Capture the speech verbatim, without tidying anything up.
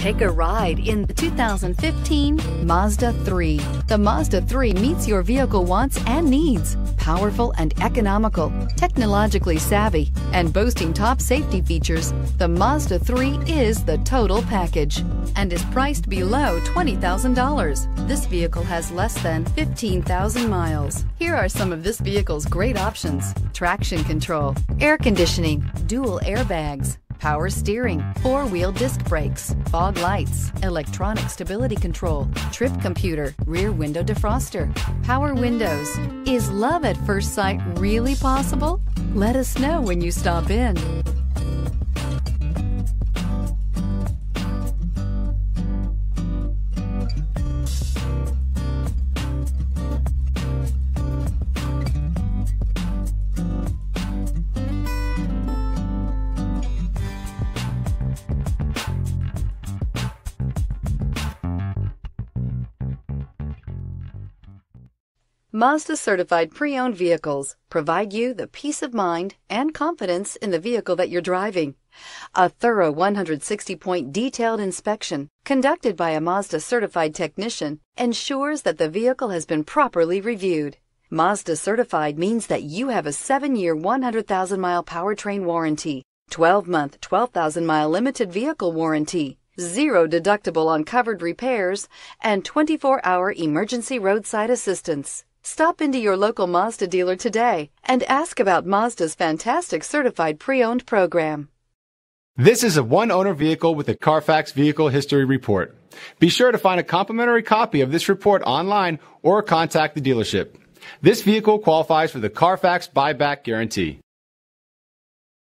Take a ride in the two thousand fifteen Mazda three. The Mazda three meets your vehicle wants and needs. Powerful and economical, technologically savvy, and boasting top safety features, the Mazda three is the total package and is priced below twenty thousand dollars. This vehicle has less than fifteen thousand miles. Here are some of this vehicle's great options: traction control, air conditioning, dual airbags, power steering, four-wheel disc brakes, fog lights, electronic stability control, trip computer, rear window defroster, power windows. Is love at first sight really possible? Let us know when you stop in. Mazda certified pre-owned vehicles provide you the peace of mind and confidence in the vehicle that you're driving. A thorough one hundred sixty point detailed inspection conducted by a Mazda certified technician ensures that the vehicle has been properly reviewed. Mazda certified means that you have a seven year one hundred thousand mile powertrain warranty, twelve month twelve thousand mile limited vehicle warranty, zero deductible on covered repairs, and twenty-four hour emergency roadside assistance. Stop into your local Mazda dealer today and ask about Mazda's fantastic certified pre-owned program. This is a one-owner vehicle with a Carfax Vehicle History Report. Be sure to find a complimentary copy of this report online or contact the dealership. This vehicle qualifies for the Carfax Buyback Guarantee.